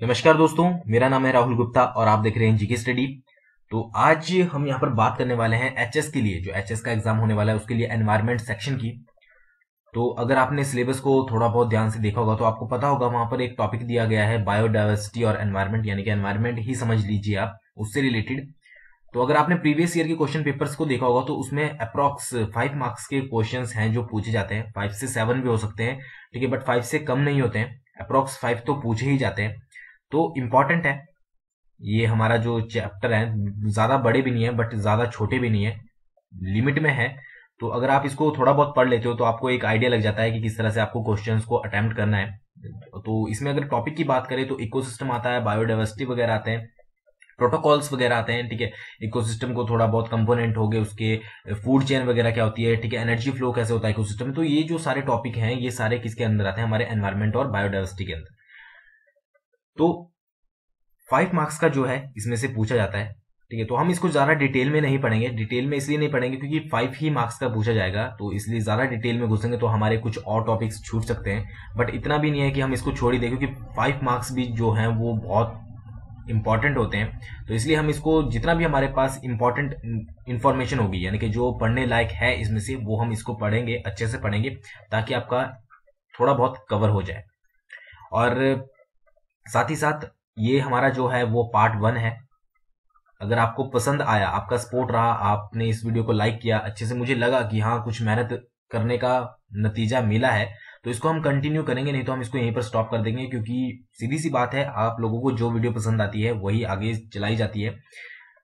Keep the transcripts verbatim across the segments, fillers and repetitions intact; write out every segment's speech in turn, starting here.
नमस्कार दोस्तों, मेरा नाम है राहुल गुप्ता और आप देख रहे हैं जीके स्टडी। तो आज हम यहाँ पर बात करने वाले हैं एचएस के लिए, जो एचएस का एग्जाम होने वाला है उसके लिए एनवायरमेंट सेक्शन की। तो अगर आपने सिलेबस को थोड़ा बहुत ध्यान से देखा होगा तो आपको पता होगा वहां पर एक टॉपिक दिया गया है बायोडाइवर्सिटी और एनवायरमेंट, यानी कि एनवायरमेंट ही समझ लीजिए आप, उससे रिलेटेड। तो अगर आपने प्रीवियस ईयर के क्वेश्चन पेपर्स को देखा होगा तो उसमें अप्रॉक्स फाइव मार्क्स के क्वेश्चंस हैं जो पूछे जाते हैं। फाइव से सेवन भी हो सकते हैं, ठीक है, बट फाइव से कम नहीं होते हैं। अप्रॉक्स फाइव तो पूछे ही जाते हैं, तो इम्पॉर्टेंट है। ये हमारा जो चैप्टर है ज्यादा बड़े भी नहीं है बट ज्यादा छोटे भी नहीं है, लिमिट में है। तो अगर आप इसको थोड़ा बहुत पढ़ लेते हो तो आपको एक आइडिया लग जाता है कि किस तरह से आपको क्वेश्चंस को अटेम्प्ट करना है। तो इसमें अगर टॉपिक की बात करें तो इकोसिस्टम आता है, बायोडाइवर्सिटी वगैरह आते हैं, प्रोटोकॉल्स वगैरह आते हैं, ठीक है। इकोसिस्टम को थोड़ा बहुत कंपोनेंट हो गए, उसके फूड चेन वगैरह क्या होती है, ठीक है, एनर्जी फ्लो कैसे होता है इकोसिस्टम में। तो ये जो सारे टॉपिक हैं ये सारे किसके अंदर आते हैं, हमारे एनवायरमेंट और बायोडाइवर्सिटी के अंदर। तो फाइव मार्क्स का जो है इसमें से पूछा जाता है, ठीक है। तो हम इसको ज्यादा डिटेल में नहीं पढ़ेंगे। डिटेल में इसलिए नहीं पढ़ेंगे क्योंकि फाइव ही मार्क्स का पूछा जाएगा, तो इसलिए ज्यादा डिटेल में घुसेंगे तो हमारे कुछ और टॉपिक्स छूट सकते हैं। बट इतना भी नहीं है कि हम इसको छोड़ ही दें, क्योंकि फाइव मार्क्स भी जो है वो बहुत इम्पॉर्टेंट होते हैं। तो इसलिए हम इसको जितना भी हमारे पास इम्पॉर्टेंट इन्फॉर्मेशन होगी, यानी कि जो पढ़ने लायक है इसमें से, वो हम इसको पढ़ेंगे, अच्छे से पढ़ेंगे, ताकि आपका थोड़ा बहुत कवर हो जाए। और साथ ही साथ ये हमारा जो है वो पार्ट वन है। अगर आपको पसंद आया, आपका सपोर्ट रहा, आपने इस वीडियो को लाइक किया, अच्छे से मुझे लगा कि हाँ कुछ मेहनत करने का नतीजा मिला है, तो इसको हम कंटिन्यू करेंगे, नहीं तो हम इसको यहीं पर स्टॉप कर देंगे। क्योंकि सीधी सी बात है, आप लोगों को जो वीडियो पसंद आती है वही आगे चलाई जाती है,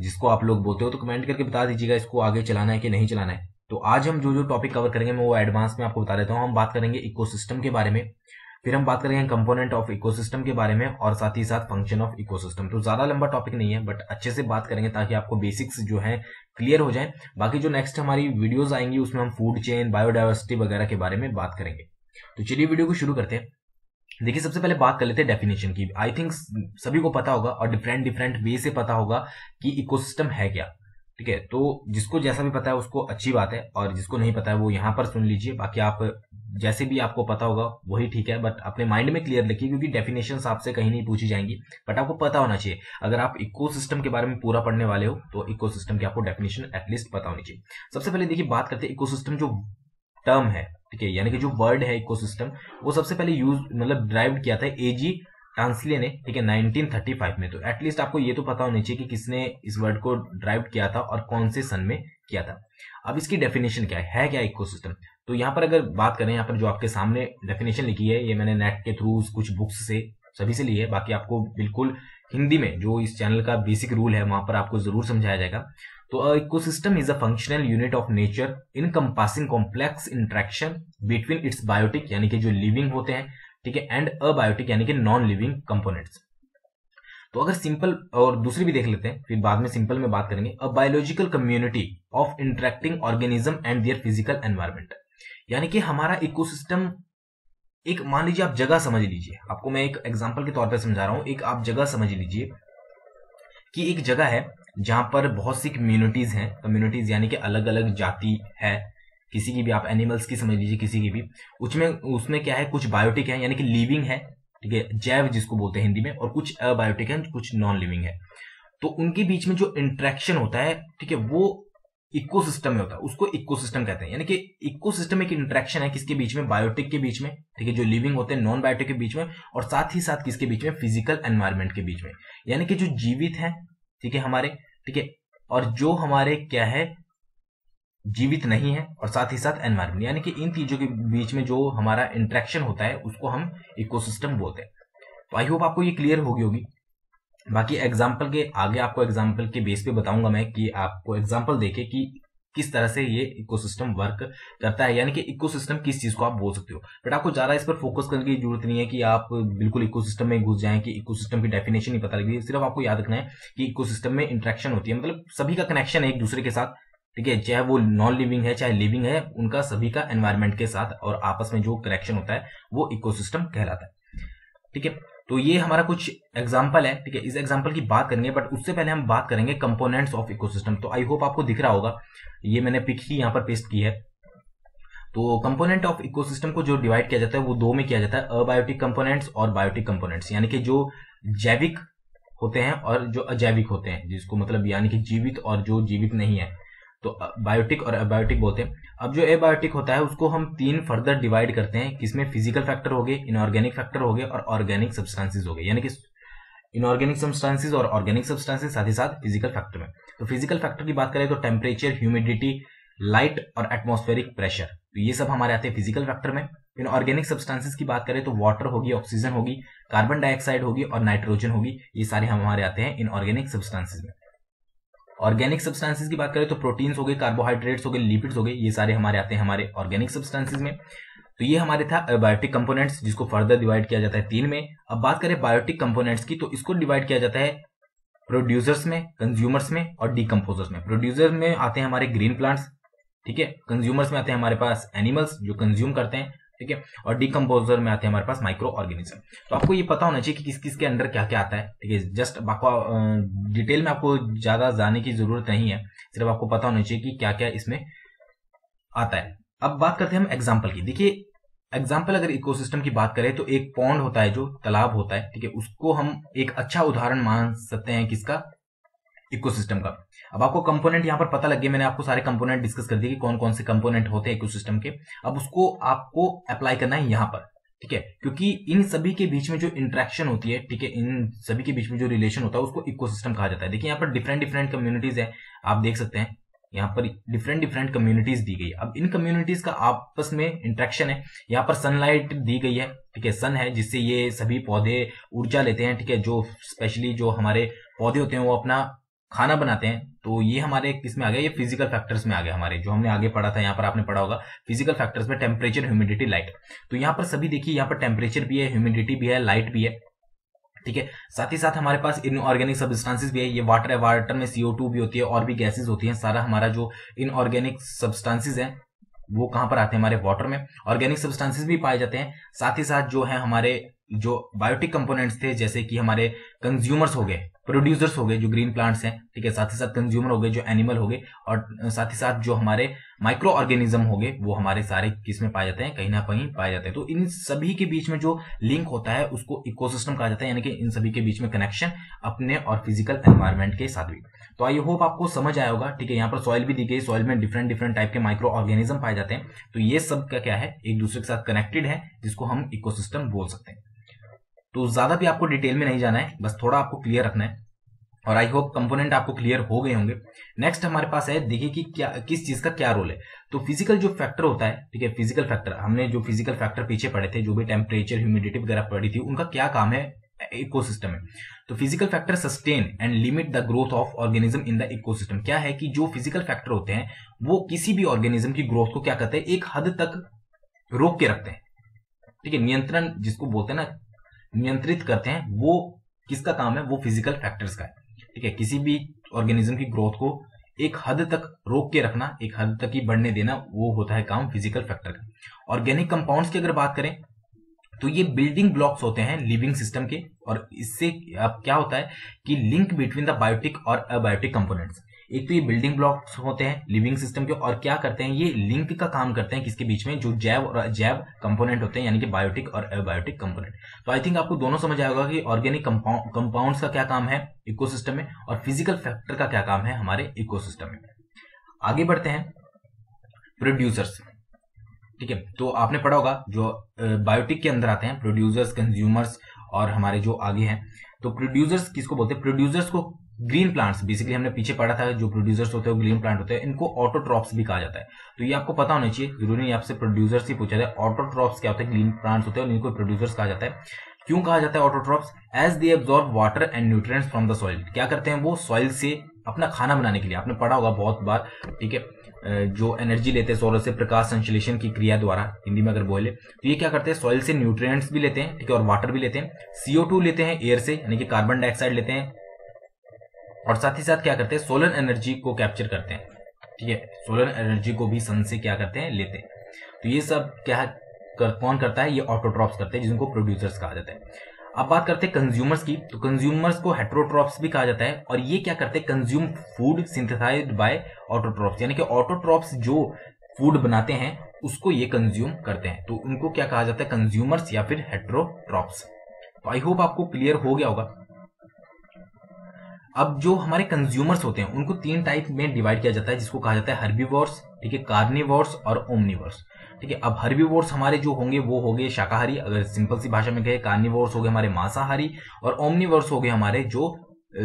जिसको आप लोग बोलते हो। तो कमेंट करके बता दीजिएगा इसको आगे चलाना है कि नहीं चलाना है। तो आज हम जो जो टॉपिक कवर करेंगे मैं वो एडवांस में आपको बता देता हूँ। हम बात करेंगे इकोसिस्टम के बारे में, फिर हम बात करेंगे कंपोनेंट ऑफ इकोसिस्टम के बारे में, और साथ ही साथ फंक्शन ऑफ इकोसिस्टम। तो ज्यादा लंबा टॉपिक नहीं है बट अच्छे से बात करेंगे ताकि आपको बेसिक्स जो है क्लियर हो जाए। बाकी जो नेक्स्ट हमारी वीडियोज आएंगी उसमें हम फूड चेन, बायोडाइवर्सिटी वगैरह के बारे में बात करेंगे। तो चलिए वीडियो को शुरू करते हैं। देखिए, सबसे पहले बात कर लेते हैं डेफिनेशन की। आई थिंक सभी को पता होगा और डिफरेंट डिफरेंट वे से पता होगा कि इकोसिस्टम है क्या, ठीक है। तो जिसको जैसा भी पता है उसको अच्छी बात है, और जिसको नहीं पता है वो यहाँ पर सुन लीजिए। बाकी आप जैसे भी आपको पता होगा वही ठीक है, बट अपने माइंड में क्लियर रखिए क्योंकि डेफिनेशन आपसे कहीं नहीं पूछी जाएंगी, बट आपको पता होना चाहिए। अगर आप इकोसिस्टम के बारे में पूरा पढ़ने वाले हो तो इकोसिस्टम की आपको डेफिनेशन एटलीस्ट पता होनी चाहिए। सबसे पहले देखिए, बात करते हैं इकोसिस्टम जो टर्म है, ठीक है, यानी कि जो वर्ड है इकोसिस्टम, वो सबसे पहले यूज मतलब डिराइव्ड किया था एजी टांसले ने, ठीक है, नाइनटीन थर्टी फाइव में। तो एटलीस्ट आपको ये तो पता होना चाहिए कि किसने इस वर्ड को डिराइव किया था और कौन से सन में किया था। अब इसकी डेफिनेशन क्या है, है क्या इकोसिस्टम? तो यहाँ पर अगर बात करें, यहाँ पर जो आपके सामने डेफिनेशन लिखी है ये मैंने नेट के थ्रू कुछ बुक्स से सभी से ली है। बाकी आपको बिल्कुल हिंदी में जो इस चैनल का बेसिक रूल है वहां पर आपको जरूर समझाया जाएगा। तो ecosystem is a functional unit of nature encompassing complex interaction between its biotic, यानी कि जो लिविंग होते हैं, ठीक है, एंड अबायोटिक यानी कि नॉन लिविंग कंपोनेंट्स। तो अगर सिंपल और दूसरी भी देख लेते हैं, फिर बाद में सिंपल में बात करेंगे। A biological community of interacting organism and their physical environment, यानी कि हमारा इकोसिस्टम एक, मान लीजिए आप जगह समझ लीजिए, आपको मैं एक एग्जाम्पल के तौर पर समझा रहा हूं। एक आप जगह समझ लीजिए कि एक जगह है जहां पर बहुत सी कम्युनिटीज हैं, कम्युनिटीज यानी कि अलग अलग जाति है किसी की भी, आप एनिमल्स की समझ लीजिए किसी की भी, उसमें उसमें क्या है, कुछ बायोटिक है यानी कि लिविंग है, ठीक है, जैव जिसको बोलते हैं हिंदी में, और कुछ अबायोटिक है, कुछ नॉन लिविंग है। तो उनके बीच में जो इंट्रैक्शन होता है, ठीक है, वो इकोसिस्टम में होता है, उसको इकोसिस्टम कहते हैं। यानी कि इकोसिस्टम एक इंट्रैक्शन है किसके बीच में, बायोटिक के बीच में, ठीक है, जो लिविंग होते हैं, नॉन बायोटिक के बीच में, और साथ ही साथ किसके बीच में, फिजिकल एनवायरमेंट के बीच में, यानी कि जो जीवित है, ठीक है, हमारे, ठीक है, और जो हमारे क्या है जीवित नहीं है, और साथ ही साथ एनवायरमेंट, यानी कि इन चीजों के बीच में जो हमारा इंट्रैक्शन होता है उसको हम इकोसिस्टम बोलते हैं। तो आई होप आपको ये क्लियर होगी होगी बाकी एग्जाम्पल के आगे आपको एग्जाम्पल के बेस पे बताऊंगा मैं कि आपको एग्जाम्पल देके कि किस तरह से ये इकोसिस्टम वर्क करता है, यानी कि इकोसिस्टम किस चीज को आप बोल सकते हो। बट आपको ज्यादा इस पर फोकस करने की जरूरत नहीं है कि आप बिल्कुल इकोसिस्टम में घुस जाएं कि इकोसिस्टम की डेफिनेशन ही पता लगी। सिर्फ आपको याद रखना है कि इकोसिस्टम में इंट्रैक्शन होती है, मतलब सभी का कनेक्शन है एक दूसरे के साथ, ठीक है, चाहे वो नॉन लिविंग है चाहे लिविंग है, उनका सभी का एनवायरमेंट के साथ और आपस में जो कनेक्शन होता है वो इकोसिस्टम कहलाता है, ठीक है। तो ये हमारा कुछ एग्जाम्पल है, ठीक है, इस एग्जाम्पल की बात करेंगे। बट उससे पहले हम बात करेंगे कंपोनेंट्स ऑफ इकोसिस्टम। तो आई होप आपको दिख रहा होगा, ये मैंने पिक ही यहाँ पर पेस्ट की है। तो कंपोनेंट ऑफ इकोसिस्टम को जो डिवाइड किया जाता है वो दो में किया जाता है, अबायोटिक कंपोनेंट्स और बायोटिक कंपोनेंट्स, यानी कि जो जैविक होते हैं और जो अजैविक होते हैं, जिसको मतलब यानी कि जीवित और जो जीवित नहीं है, तो बायोटिक और अबायोटिक बोलते हैं। अब जो एबायोटिक होता है उसको हम तीन फर्दर डिवाइड करते हैं, किसमें फिजिकल फैक्टर हो गए, इनऑर्गेनिक फैक्टर हो गए और ऑर्गेनिक सब्सटेंसेस हो गए, यानी कि इनऑर्गेनिक सब्सटेंसेस और ऑर्गेनिक सब्सटेंसेस साथ ही साथ फिजिकल फैक्टर में। तो फिजिकल फैक्टर की बात करें तो टेम्परेचर, ह्यूमिडिटी, लाइट और एटमॉस्फेरिक प्रेशर, तो ये सब हमारे आते हैं फिजिकल फैक्टर में। इनऑर्गेनिक सब्सटेंसेस की बात करें तो वाटर होगी, ऑक्सीजन होगी, कार्बन डाइऑक्साइड होगी और नाइट्रोजन होगी, ये सारे हमारे आते हैं इनऑर्गेनिक सब्सटेंसेस में। ऑर्गेनिक सब्सटेंसेस की बात करें तो प्रोटीन्स हो गए, कार्बोहाइड्रेट्स हो गए, लिपिड्स हो गए, ये सारे हमारे आते हैं हमारे ऑर्गेनिक सब्सटेंसेस में। तो ये हमारे था बायोटिक कंपोनेंट्स, जिसको फर्दर डिवाइड किया जाता है तीन में। अब बात करें बायोटिक कंपोनेंट्स की, तो इसको डिवाइड किया जाता है प्रोड्यूसर्स में, कंज्यूमर्स में और डीकम्पोजर्स में। प्रोड्यूसर्स में आते हैं हमारे ग्रीन प्लांट्स, ठीक है, कंज्यूमर्स में आते हैं हमारे पास एनिमल्स जो कंज्यूम करते हैं, ठीक है, और डीकम्पोजर में आते हैं हमारे पास माइक्रो ऑर्गेनिज्म। तो आपको ये पता होना चाहिए कि किस किस के अंदर क्या क्या आता है, ठीक है, जस्ट आपको डिटेल में आपको ज्यादा जाने की जरूरत नहीं है, सिर्फ आपको पता होना चाहिए कि क्या क्या इसमें आता है। अब बात करते हैं हम एग्जाम्पल की। देखिए एग्जाम्पल अगर इकोसिस्टम की बात करें तो एक पॉन्ड होता है, जो तालाब होता है, ठीक है, उसको हम एक अच्छा उदाहरण मान सकते हैं किसका, इकोसिस्टम का। अब आपको कंपोनेंट यहाँ पर पता लग गया, मैंने आपको सारे कंपोनेंट डिस्कस कर दिए कि कौन कौन से कंपोनेंट होते हैं इकोसिस्टम के। अब उसको आपको अप्लाई करना है यहाँ पर, ठीक है, क्योंकि इन सभी के बीच में जो इंट्रैक्शन होती है, ठीक है, इन सभी के बीच में जो रिलेशन होता है उसको इकोसिस्टम कहा जाता है। देखिए यहाँ पर डिफरेंट डिफरेंट कम्युनिटीज है, आप देख सकते हैं यहाँ पर डिफरेंट डिफरेंट कम्युनिटीज दी गई है। अब इन कम्युनिटीज का आपस में इंट्रैक्शन है। यहाँ पर सनलाइट दी गई है, ठीक है, सन है जिससे ये सभी पौधे ऊर्जा लेते हैं, ठीक है, जो स्पेशली जो हमारे पौधे होते हैं वो अपना खाना बनाते हैं। तो ये हमारे किसमें आ गया, ये फिजिकल फैक्टर्स में आ गया हमारे, जो हमने आगे पढ़ा था, यहाँ पर आपने पढ़ा होगा फिजिकल फैक्टर्स में टेम्परेचर, ह्यूमिडिटी, लाइट। तो यहाँ पर सभी देखिए, यहाँ पर टेम्परेचर भी है, ह्यूमिडिटी भी है, लाइट भी है, ठीक है, साथ ही साथ हमारे पास इनऑर्गेनिक सब्सटेंसेस भी है, ये वाटर है, वाटर में सीओ टू भी होती है और भी गैसेज होती है। सारा हमारा जो इनऑर्गेनिक सब्सटेंसेज है वो कहाँ पर आते हैं, हमारे वाटर में। ऑर्गेनिक सब्सटेंसेस भी पाए जाते हैं, साथ ही साथ जो है हमारे जो बायोटिक कंपोनेंट्स थे, जैसे कि हमारे कंज्यूमर्स हो गए, प्रोड्यूसर्स हो गए जो ग्रीन प्लांट्स हैं, ठीक है, साथ ही साथ कंज्यूमर हो गए जो एनिमल हो गए, और साथ ही साथ जो हमारे माइक्रो ऑर्गेनिज्म हो गए, वो हमारे सारे किस में पाए जाते हैं, कहीं ना कहीं पाए जाते हैं। तो इन सभी के बीच में जो लिंक होता है उसको इकोसिस्टम कहा जाता है, यानी कि इन सभी के बीच में कनेक्शन अपने और फिजिकल एनवायरमेंट के साथ भी। तो आई होप आपको समझ आया होगा, ठीक है। यहाँ पर सॉइल भी दी गई, सॉइल में डिफरेंट डिफरेंट टाइप के माइक्रो ऑर्गेनिज्म पाए जाते हैं। तो ये सब का क्या है, एक दूसरे के साथ कनेक्टेड है, जिसको हम इकोसिस्टम बोल सकते हैं। तो ज्यादा भी आपको डिटेल में नहीं जाना है, बस थोड़ा आपको क्लियर रखना है, और आई होप कंपोनेंट आपको क्लियर हो गए होंगे। नेक्स्ट हमारे पास है, देखिए कि क्या किस चीज का क्या रोल है। तो फिजिकल जो फैक्टर होता है, ठीक है, फिजिकल फैक्टर, हमने जो फिजिकल फैक्टर पीछे पढ़े थे, जो भी टेम्परेचर, ह्यूमिडिटी वगैरह पढ़ी थी, उनका क्या काम है इकोसिस्टम में। तो physical factor sustain and limit the growth of organism in the ecosystem. क्या है कि जो फिजिकल फैक्टर होते हैं वो किसी भी ऑर्गेनिज्म की ग्रोथ को क्या करते हैं, एक हद तक रोक के रखते हैं, ठीक है, नियंत्रण जिसको बोलते हैं ना, नियंत्रित करते हैं। वो किसका काम है, वो फिजिकल फैक्टर्स का है, ठीक है, किसी भी ऑर्गेनिज्म की ग्रोथ को एक हद तक रोक के रखना, एक हद तक ही बढ़ने देना, वो होता है काम फिजिकल फैक्टर का। ऑर्गेनिक कंपाउंड्स की अगर बात करें तो ये बिल्डिंग ब्लॉक्स होते हैं लिविंग सिस्टम के, और इससे अब क्या होता है कि लिंक बिटवीन द बायोटिक और अबायोटिक कंपोनेंट्स। एक तो ये बिल्डिंग ब्लॉक्स होते हैं लिविंग सिस्टम के, और क्या करते हैं, ये लिंक का काम करते हैं किसके बीच में, जो जैव और अजैव कंपोनेंट होते हैं, यानी कि बायोटिक और अबायोटिक कंपोनेंट। तो आई थिंक आपको दोनों समझ आएगा कि ऑर्गेनिक कंपाउंड्स का क्या काम है इकोसिस्टम में, और फिजिकल फैक्टर का क्या काम है हमारे इकोसिस्टम में। आगे बढ़ते हैं प्रोड्यूसर्स, ठीक है, तो आपने पढ़ा होगा जो बायोटिक के अंदर आते हैं प्रोड्यूसर्स, कंज्यूमर्स और हमारे जो आगे हैं। तो प्रोड्यूसर्स किसको बोलते हैं, प्रोड्यूसर्स को ग्रीन प्लांट्स, बेसिकली हमने पीछे पढ़ा था जो प्रोड्यूसर्स होते हैं वो ग्रीन प्लांट होते हैं, इनको ऑटोट्रॉप्स भी कहा जाता है। तो ये आपको पता होना चाहिए, जरूरी नहीं आपसे प्रोड्यूसर्स ही पूछा जाए। ऑटोट्रॉप्स क्या होते हैं, ग्रीन प्लांट्स होते हैं और इनको प्रोड्यूसर्स कहा जाता है। क्यों कहा जाता है autotrophs, as they absorb water and nutrients from the soil. क्या करते हैं वो, सॉइल से अपना खाना बनाने के लिए, आपने पढ़ा होगा बहुत बार, ठीक है, जो एनर्जी लेते हैं सौरज से, प्रकाश संश्लेषण की क्रिया द्वारा, हिंदी में अगर बोले तो। ये क्या करते हैं, सॉइल से न्यूट्रिएंट्स भी लेते हैं, ठीक है, और वाटर भी लेते हैं, सीओ टू लेते हैं एयर से, यानी कि कार्बन डाइऑक्साइड लेते हैं, और साथ ही साथ क्या करते हैं, सोलर एनर्जी को कैप्चर करते हैं, ठीक है, सोलर एनर्जी को भी सन से क्या करते हैं, लेते हैं। तो ये सब क्या कर, कौन करता है, ये ऑटोट्रॉप्स करते हैं, जिनको प्रोड्यूसर्स कहा जाता है। अब बात करते हैं कंज्यूमर्स की, तो कंज्यूमर्स को हेटरोट्रॉप्स भी कहा जाता है, और ये क्या करते हैं, consume food synthesized by autotrophs, यानी कि ऑटोट्रॉप्स जो फूड बनाते हैं उसको ये कंज्यूम करते हैं, तो उनको क्या कहा जाता है, कंज्यूमर्स या फिर हेटरोट्रॉप्स। तो आई होप आपको क्लियर हो गया होगा। अब जो हमारे कंज्यूमर्स होते हैं उनको तीन टाइप में डिवाइड किया जाता है, जिसको कहा जाता है हर्बीवोर्स, ठीक है, कार्निवोर्स और ओमनिवोर्स, ठीक है। अब हर्बीवोर्स हमारे जो होंगे वो हो गए शाकाहारी, अगर सिंपल सी भाषा में कहे, कार्निवोर्स हो गए हमारे मांसाहारी, और ओमनिवोर्स हो गए हमारे जो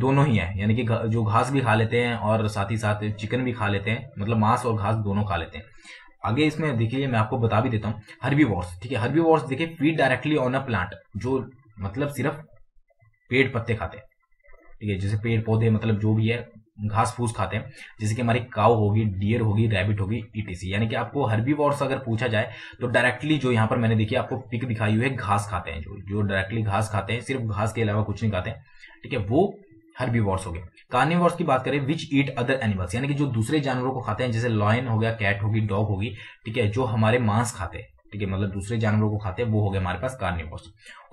दोनों ही है, यानी कि जो घास भी खा लेते हैं और साथ ही साथ चिकन भी खा लेते हैं, मतलब मांस और घास दोनों खा लेते हैं। आगे इसमें देखिए मैं आपको बता भी देता हूँ, हर्बीवोर्स, ठीक है, हर्बीवोर्स देखिए feed directly on a plant, जो मतलब सिर्फ पेड़ पत्ते खाते हैं, ठीक है, जैसे पेड़ पौधे मतलब जो भी है घास फूस खाते हैं, जैसे कि हमारी काऊ होगी, डियर होगी, रैबिट होगी, ईटीसी। यानी कि आपको हर्बीवोर्स अगर पूछा जाए तो डायरेक्टली जो यहाँ पर मैंने देखिए आपको पिक दिखाई हुई है, घास खाते हैं, जो जो डायरेक्टली घास खाते हैं, सिर्फ घास के अलावा कुछ नहीं खाते हैं, ठीक है, वो हर्बीवोर्स हो गए। कार्निवोर्स की बात करें, विच ईट अदर एनिमल्स, यानी कि जो दूसरे जानवरों को खाते हैं, जैसे लॉयन हो गया, कैट होगी, डॉग होगी, ठीक है, जो हमारे मांस खाते हैं, ठीक है, मतलब दूसरे जानवरों को खाते हैं, वो हो गए हमारे पास कार्निवोर्स।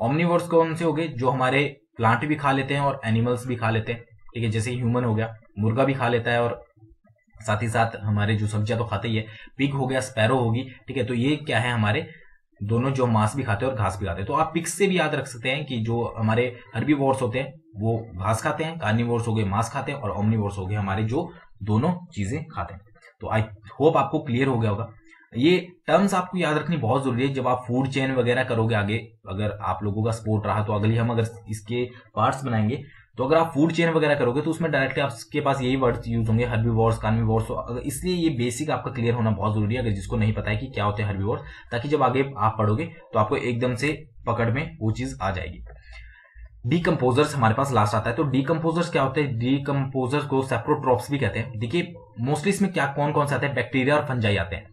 ओमनिवोर्स कौन से हो गए, जो हमारे प्लांट भी खा लेते हैं और एनिमल्स भी खा लेते हैं, ठीक है, जैसे ह्यूमन हो गया, मुर्गा भी खा लेता है और साथ ही साथ हमारे जो सब्जियां तो खाते ही है, पिग हो गया, स्पैरो होगी, ठीक है, तो ये क्या है हमारे दोनों जो मांस भी खाते हैं और घास भी खाते हैं। तो आप पिक्स से भी याद रख सकते हैं कि जो हमारे हर्बीवोर्स होते हैं वो घास खाते हैं, कार्निवोर्स हो गए मांस खाते हैं, और ओमनिवोर्स हो गए हमारे जो दोनों चीजें खाते हैं। तो आई होप आपको क्लियर हो गया होगा। ये टर्म्स आपको याद रखनी बहुत जरूरी है जब आप फूड चेन वगैरह करोगे। आगे अगर आप लोगों का सपोर्ट रहा तो अगली हम अगर इसके पार्ट्स बनाएंगे, तो अगर आप फूड चेन वगैरह करोगे तो उसमें डायरेक्टली आपके पास यही वर्ड्स यूज होंगे, हर्बीवोर्स, कार्निवोर्स, इसलिए ये बेसिक आपका क्लियर होना बहुत जरूरी है अगर जिसको नहीं पता है कि क्या होते हैं हर्बीवोर्स, ताकि जब आगे आप पढ़ोगे तो आपको एकदम से पकड़ में वो चीज आ जाएगी। डीकम्पोजर्स हमारे पास लास्ट आता है। तो डीकम्पोजर्स क्या होते हैं, डीकम्पोजर्स को सेप्रोट्रॉप्स भी कहते हैं। देखिए मोस्टली इसमें क्या कौन कौन से आते हैं, बैक्टीरिया और फंजाई आते हैं,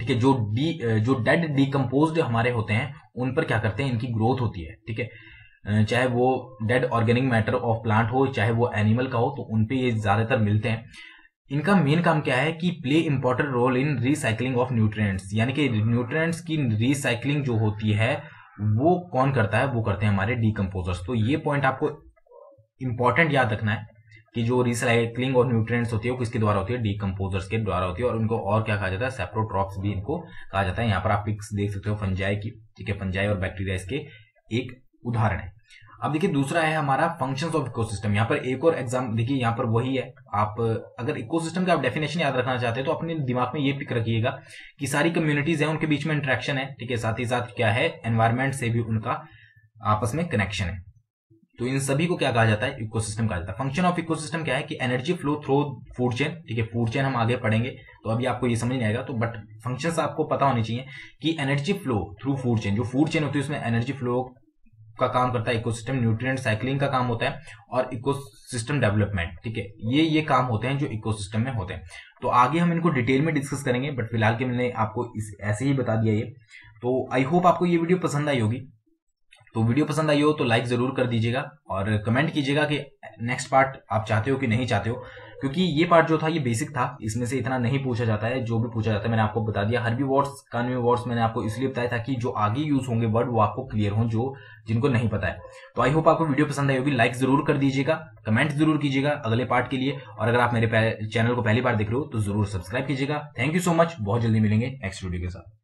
ठीक है, जो डी जो डेड डीकम्पोज्ड हमारे होते हैं उन पर क्या करते हैं, इनकी ग्रोथ होती है, ठीक है, चाहे वो dead organic matter of plant हो, चाहे वो एनिमल का हो, तो उनपे ये ज्यादातर मिलते हैं। इनका मेन काम क्या है कि play important role in recycling of nutrients, यानी कि न्यूट्रिएंट्स की रिसाइकलिंग जो होती है वो कौन करता है, वो करते हैं हमारे डीकम्पोजर्स। तो ये पॉइंट आपको इंपॉर्टेंट याद रखना है कि जो रिसाइकलिंग और न्यूट्रिएंट्स होती है वो किसके द्वारा होती है, डीकम्पोजर्स के द्वारा होती है, और उनको और क्या कहा जाता है, सेप्रोट्रॉप्स भी इनको कहा जाता है। यहाँ पर आप पिक्स देख सकते हो फंजाई की, ठीक है, फंजाई और बैक्टीरिया इसके एक उदाहरण है। अब देखिए दूसरा है हमारा फंक्शंस ऑफ इकोसिस्टम। यहाँ पर एक और एग्जाम देखिए यहाँ पर वही है, आप अगर इकोसिस्टम का आप डेफिनेशन याद रखना चाहते हैं तो अपने दिमाग में ये पिक रखिएगा कि सारी कम्युनिटीज हैं उनके बीच में इंटरेक्शन है, ठीक है, साथ ही साथ क्या है एनवायरमेंट से भी उनका आपस में कनेक्शन है, तो इन सभी को क्या कहा जाता है, इकोसिस्टम कहा जाता है। फंक्शन ऑफ इकोसिस्टम क्या है कि energy flow through food chain, ठीक है, फूड चेन हम आगे पढ़ेंगे तो अभी आपको ये समझ नहीं आएगा, तो बट फंक्शंस आपको पता होने चाहिए कि energy flow through food chain, जो फूड चेन होती है उसमें एनर्जी फ्लो का काम करता है इकोसिस्टम, न्यूट्रिएंट साइक्लिंग का काम होता है, और इकोसिस्टम डेवलपमेंट, ठीक है, ये ये काम होते हैं जो इकोसिस्टम में होते हैं। तो आगे हम इनको डिटेल में डिस्कस करेंगे, बट फिलहाल के मैंने आपको इस, ऐसे ही बता दिया ये। तो आई होप आपको ये वीडियो पसंद आई होगी। तो वीडियो पसंद आई हो तो लाइक जरूर कर दीजिएगा और कमेंट कीजिएगा कि नेक्स्ट पार्ट आप चाहते हो कि नहीं चाहते हो, क्योंकि ये पार्ट जो था ये बेसिक था, इसमें से इतना नहीं पूछा जाता है। जो भी पूछा जाता है मैंने आपको बता दिया। हर्बीवोर्स, कार्निवोर्स मैंने आपको इसलिए बताया था कि जो आगे यूज होंगे वर्ड वो आपको क्लियर हो जो जिनको नहीं पता है। तो आई होप आपको वीडियो पसंद आई होगी, लाइक जरूर कर दीजिएगा, कमेंट जरूर कीजिएगा अगले पार्ट के लिए, और अगर आप मेरे चैनल को पहली बार देख रहे हो तो जरूर सब्सक्राइब कीजिएगा। थैंक यू सो मच, बहुत जल्दी मिलेंगे नेक्स्ट वीडियो के साथ।